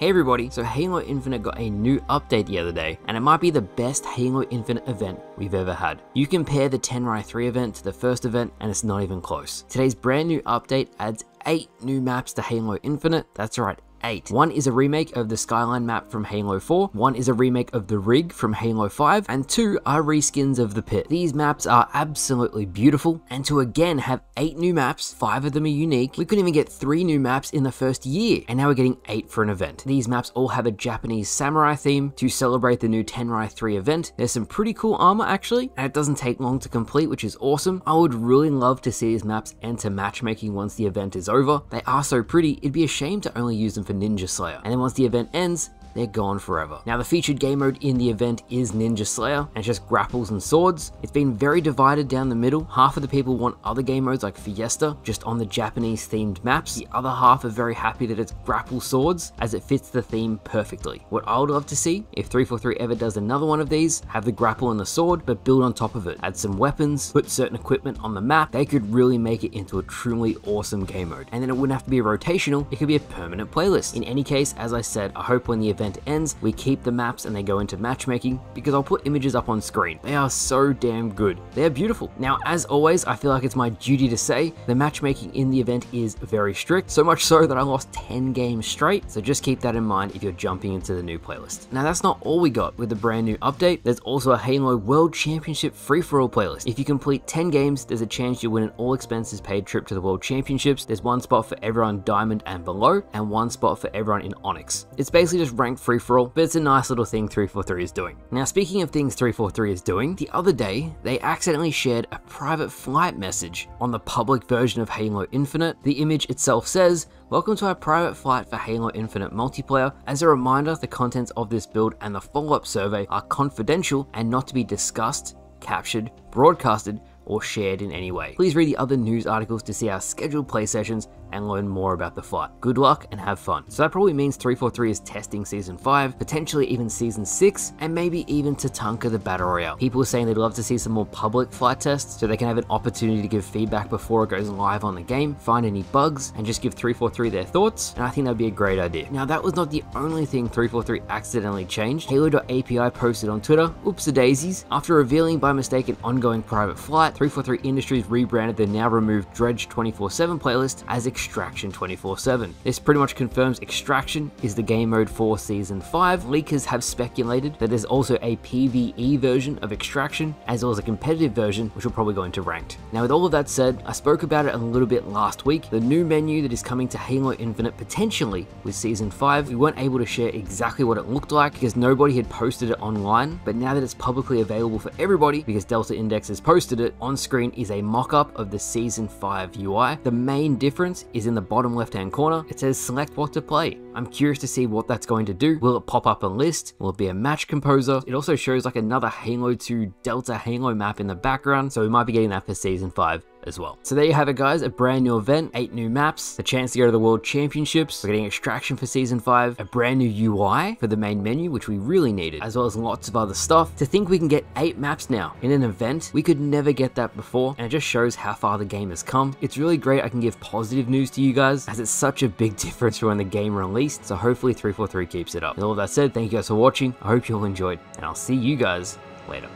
Hey everybody, so Halo Infinite got a new update the other day, and it might be the best Halo Infinite event we've ever had. You compare the Tenrai 3 event to the first event, and it's not even close. Today's brand new update adds 8 new maps to Halo Infinite. That's right, 8. One is a remake of the Skyline map from Halo 4, one is a remake of the Rig from Halo 5, and 2 are reskins of the Pit. These maps are absolutely beautiful, and to again have 8 new maps, 5 of them are unique. We couldn't even get 3 new maps in the first year, and now we're getting 8 for an event. These maps all have a Japanese samurai theme to celebrate the new Tenrai 3 event. There's some pretty cool armor actually, and it doesn't take long to complete, which is awesome. I would really love to see these maps enter matchmaking once the event is over. They are so pretty, it'd be a shame to only use them for Ninja Slayer, and then once the event ends, they're gone forever. Now, the featured game mode in the event is Ninja Slayer, and it's just grapples and swords. It's been very divided down the middle. Half of the people want other game modes like Fiesta, just on the Japanese themed maps. The other half are very happy that it's grapple swords, as it fits the theme perfectly. What I would love to see, if 343 ever does another one of these, have the grapple and the sword, but build on top of it. Add some weapons, put certain equipment on the map. They could really make it into a truly awesome game mode. And then it wouldn't have to be rotational, it could be a permanent playlist. In any case, as I said, I hope when the event ends, we keep the maps and they go into matchmaking, because I'll put images up on screen. They are so damn good. They are beautiful. Now, as always, I feel like it's my duty to say the matchmaking in the event is very strict, so much so that I lost 10 games straight, so just keep that in mind if you're jumping into the new playlist. Now, that's not all we got with the brand new update. There's also a Halo World Championship free-for-all playlist. If you complete 10 games, there's a chance you'll win an all-expenses-paid trip to the World Championships. There's one spot for everyone Diamond and below, and one spot for everyone in Onyx. It's basically just ranked free-for-all, but it's a nice little thing 343 is doing. Now, speaking of things 343 is doing, the other day, they accidentally shared a private flight message on the public version of Halo Infinite. The image itself says, "Welcome to our private flight for Halo Infinite multiplayer. As a reminder, the contents of this build and the follow-up survey are confidential and not to be discussed, captured, broadcasted, or shared in any way. Please read the other news articles to see our scheduled play sessions and learn more about the flight. Good luck and have fun." So that probably means 343 is testing Season 5, potentially even Season 6, and maybe even Tatanka the Battle Royale. People are saying they'd love to see some more public flight tests so they can have an opportunity to give feedback before it goes live on the game, find any bugs, and just give 343 their thoughts, and I think that'd be a great idea. Now, that was not the only thing 343 accidentally changed. Halo.api posted on Twitter, "Oops-a-daisies, after revealing by mistake an ongoing private flight, 343 Industries rebranded their now removed Dredge 24-7 playlist as Extraction 24-7. This pretty much confirms Extraction is the game mode for Season 5. Leakers have speculated that there's also a PvE version of Extraction, as well as a competitive version, which will probably go into ranked. Now, with all of that said, I spoke about it a little bit last week. The new menu that is coming to Halo Infinite, potentially with Season 5, we weren't able to share exactly what it looked like because nobody had posted it online, but now that it's publicly available for everybody, because Delta Index has posted it, on screen is a mock-up of the Season 5 UI. The main difference is in the bottom left-hand corner. It says select what to play. I'm curious to see what that's going to do. Will it pop up a list? Will it be a match composer? It also shows like another Halo 2 Delta Halo map in the background, so we might be getting that for Season 5 as well. So there you have it, guys, a brand new event, 8 new maps, a chance to go to the World Championships, we're getting Extraction for Season 5, a brand new UI for the main menu, which we really needed, as well as lots of other stuff. To think we can get 8 maps now in an event, we could never get that before, and it just shows how far the game has come. It's really great I can give positive news to you guys, as it's such a big difference from when the game released, so hopefully 343 keeps it up. With all that said, thank you guys for watching, I hope you all enjoyed, and I'll see you guys later.